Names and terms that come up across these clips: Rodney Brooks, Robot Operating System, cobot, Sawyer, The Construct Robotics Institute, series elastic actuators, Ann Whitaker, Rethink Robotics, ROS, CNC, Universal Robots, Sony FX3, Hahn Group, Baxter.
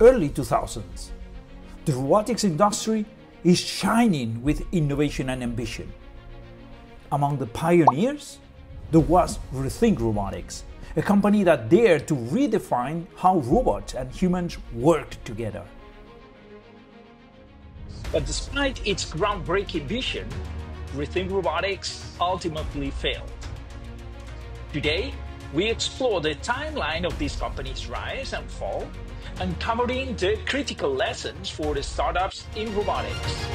early 2000s. The robotics industry is shining with innovation and ambition. Among the pioneers, there was Rethink Robotics, a company that dared to redefine how robots and humans work together. But despite its groundbreaking vision, Rethink Robotics ultimately failed. Today, we explore the timeline of this company's rise and fall, uncovering the critical lessons for the startups in robotics.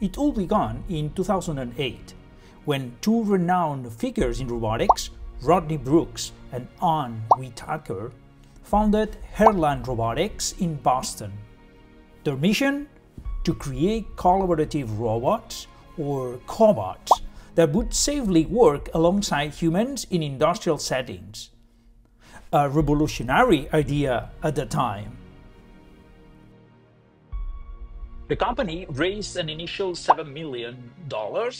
It all began in 2008, when two renowned figures in robotics, Rodney Brooks and Ann Whitaker, founded Hahn Robotics in Boston. Their mission? To create collaborative robots, or cobots, that would safely work alongside humans in industrial settings. A revolutionary idea at the time. The company raised an initial $7 million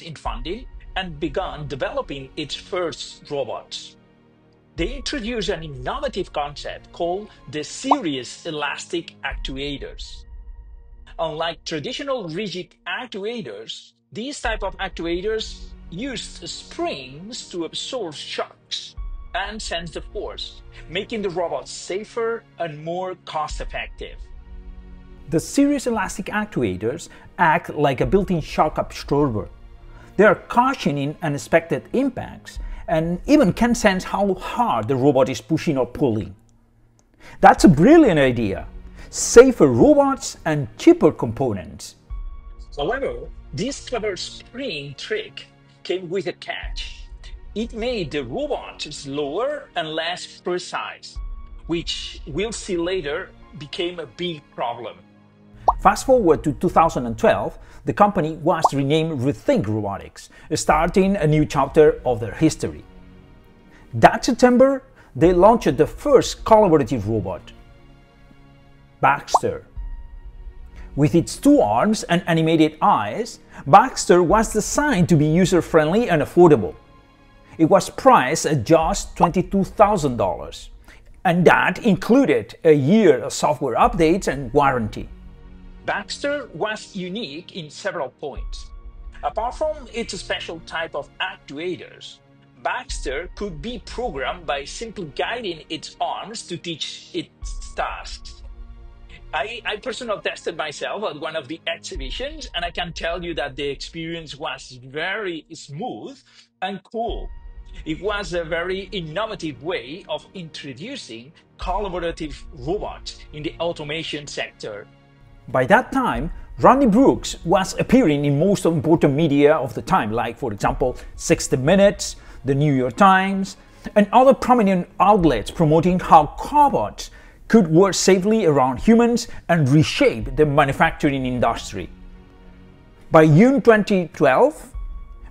in funding and began developing its first robots. They introduced an innovative concept called the series elastic actuators. Unlike traditional rigid actuators, these type of actuators used springs to absorb shocks and sense the force, making the robots safer and more cost-effective. The series elastic actuators act like a built-in shock absorber. They are cushioning unexpected impacts and even can sense how hard the robot is pushing or pulling. That's a brilliant idea. Safer robots and cheaper components. However, this clever spring trick came with a catch. It made the robot slower and less precise, which we'll see later became a big problem. Fast forward to 2012, the company was renamed Rethink Robotics, starting a new chapter of their history. That September, they launched the first collaborative robot, Baxter. With its two arms and animated eyes, Baxter was designed to be user-friendly and affordable. It was priced at just $22,000, and that included a year of software updates and warranty. Baxter was unique in several points. Apart from its special type of actuators, Baxter could be programmed by simply guiding its arms to teach its tasks. I personally tested myself at one of the exhibitions, and I can tell you that the experience was very smooth and cool. It was a very innovative way of introducing collaborative robots in the automation sector. By that time, Rodney Brooks was appearing in most important media of the time, like, for example, 60 Minutes, The New York Times, and other prominent outlets promoting how cobots could work safely around humans and reshape the manufacturing industry. By June 2012,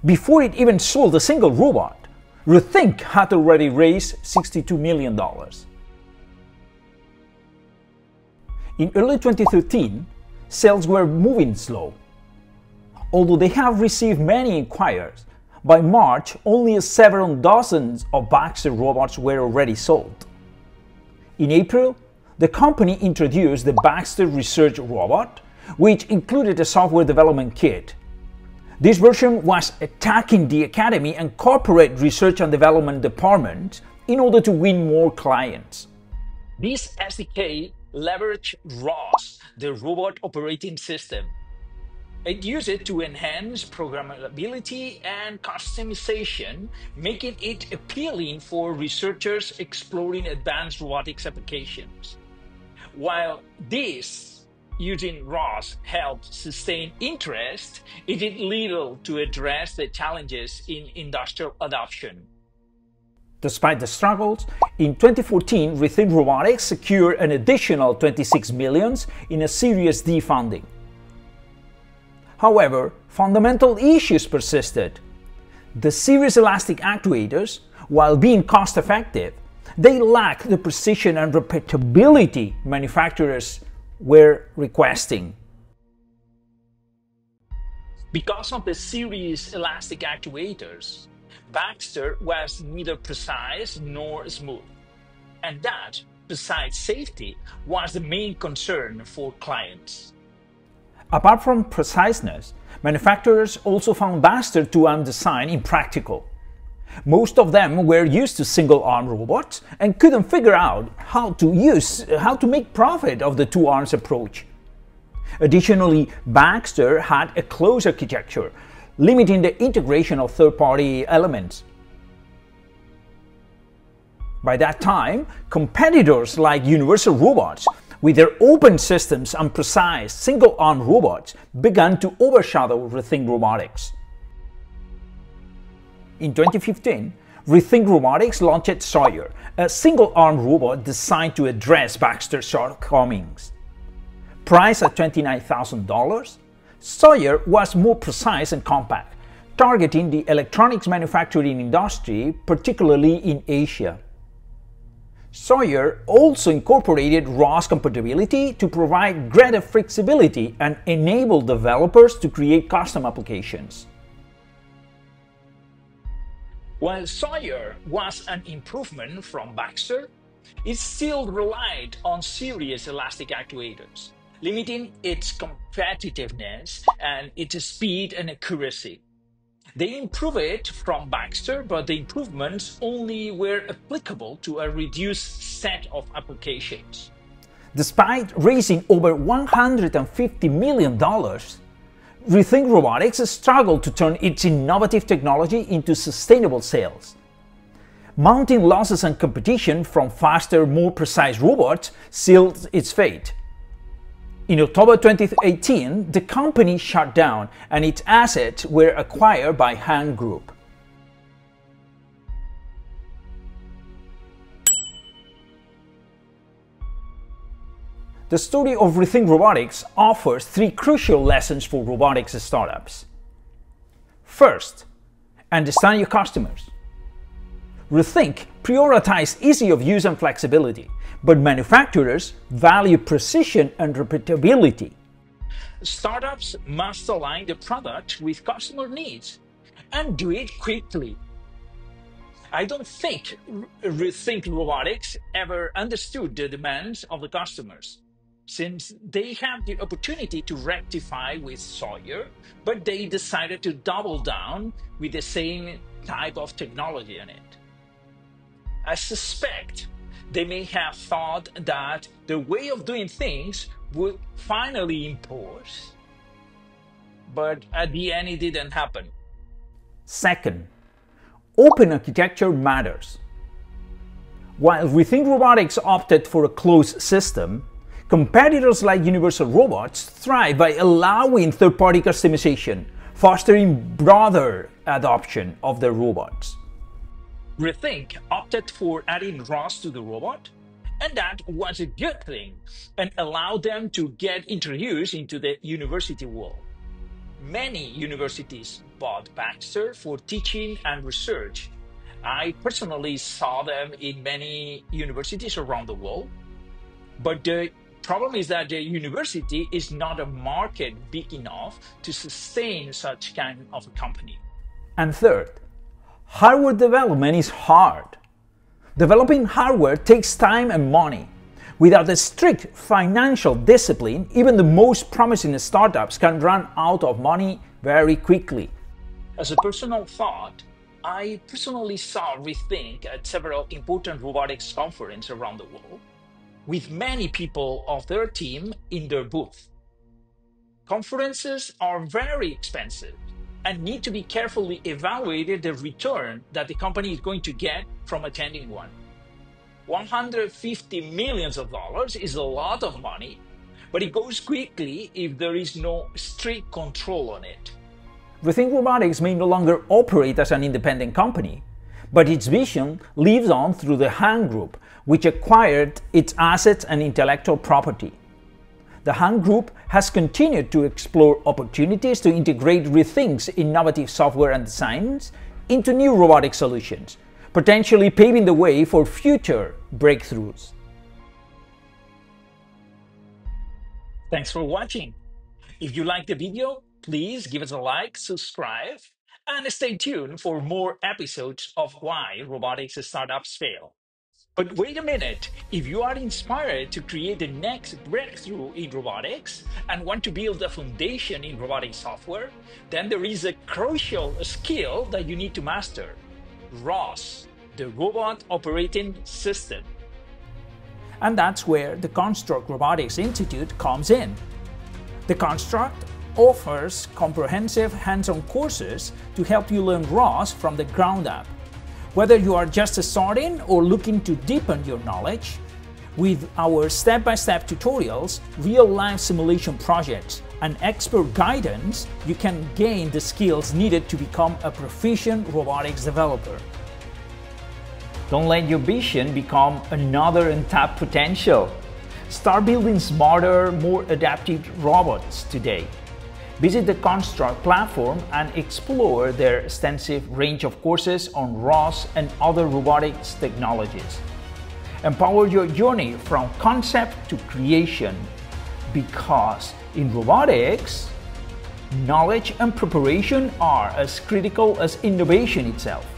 before it even sold a single robot, Rethink had already raised $62 million. In early 2013, sales were moving slow. Although they have received many inquiries, by March only several dozens of Baxter robots were already sold. In April, the company introduced the Baxter Research Robot, which included a software development kit. This version was attacking the academy and corporate research and development department in order to win more clients. This SDK leveraged ROS, the Robot Operating System. It used it to enhance programmability and customization, making it appealing for researchers exploring advanced robotics applications. While this, using ROS, helped sustain interest, it did little to address the challenges in industrial adoption. Despite the struggles, in 2014, Rethink Robotics secured an additional $26 million in a Series D funding. However, fundamental issues persisted. The series elastic actuators, while being cost-effective, they lacked the precision and repeatability manufacturers were requesting. Because of the series elastic actuators, Baxter was neither precise nor smooth, and that, besides safety, was the main concern for clients. Apart from preciseness, manufacturers also found Baxter two-arm design impractical. Most of them were used to single-arm robots and couldn't figure out how to make profit of the two-arms approach. Additionally, Baxter had a closed architecture, limiting the integration of third-party elements. By that time, competitors like Universal Robots, with their open systems and precise single-arm robots, began to overshadow Rethink Robotics. In 2015, Rethink Robotics launched Sawyer, a single-arm robot designed to address Baxter's shortcomings. Priced at $29,000, Sawyer was more precise and compact, targeting the electronics manufacturing industry, particularly in Asia. Sawyer also incorporated ROS compatibility to provide greater flexibility and enable developers to create custom applications. While Sawyer was an improvement from Baxter, it still relied on series elastic actuators, limiting its competitiveness and its speed and accuracy. They improved it from Baxter, but the improvements only were applicable to a reduced set of applications. Despite raising over $150 million, Rethink Robotics struggled to turn its innovative technology into sustainable sales. Mounting losses and competition from faster, more precise robots sealed its fate. In October 2018, the company shut down and its assets were acquired by Hahn Group. The story of Rethink Robotics offers three crucial lessons for robotics startups. First, understand your customers. Rethink prioritized ease of use and flexibility, but manufacturers value precision and repeatability. Startups must align the product with customer needs and do it quickly. I don't think Rethink Robotics ever understood the demands of the customers, since they had the opportunity to rectify with Sawyer, but they decided to double down with the same type of technology in it. I suspect they may have thought that the way of doing things would finally impose, but at the end it didn't happen. Second, open architecture matters. While Rethink Robotics opted for a closed system, competitors like Universal Robots thrive by allowing third-party customization, fostering broader adoption of their robots. Rethink opted for adding ROS to the robot, and that was a good thing and allowed them to get introduced into the university world. Many universities bought Baxter for teaching and research. I personally saw them in many universities around the world, but the problem is that the university is not a market big enough to sustain such kind of a company. And third, hardware development is hard. Developing hardware takes time and money. Without a strict financial discipline, even the most promising startups can run out of money very quickly. As a personal thought, I personally saw Rethink at several important robotics conferences around the world, with many people of their team in their booth. Conferences are very expensive and need to be carefully evaluated the return that the company is going to get from attending one. $150 million is a lot of money, but it goes quickly if there is no strict control on it. Rethink Robotics may no longer operate as an independent company, but its vision lives on through the Hahn Group, which acquired its assets and intellectual property. The Hahn Group has continued to explore opportunities to integrate Rethink's innovative software and designs into new robotic solutions, potentially paving the way for future breakthroughs. Thanks for watching. If you liked the video, Please give us a like, subscribe, and stay tuned for more episodes of Why Robotics Startups Fail. But wait a minute, if you are inspired to create the next breakthrough in robotics and want to build a foundation in robotic software, then there is a crucial skill that you need to master: ROS, the Robot Operating System. And that's where the Construct Robotics Institute comes in. The Construct offers comprehensive hands-on courses to help you learn ROS from the ground up. Whether you are just starting or looking to deepen your knowledge, with our step-by-step tutorials, real-life simulation projects, and expert guidance, you can gain the skills needed to become a proficient robotics developer. Don't let your vision become another untapped potential. Start building smarter, more adaptive robots today. Visit the Construct platform and explore their extensive range of courses on ROS and other robotics technologies. Empower your journey from concept to creation, because in robotics, knowledge and preparation are as critical as innovation itself.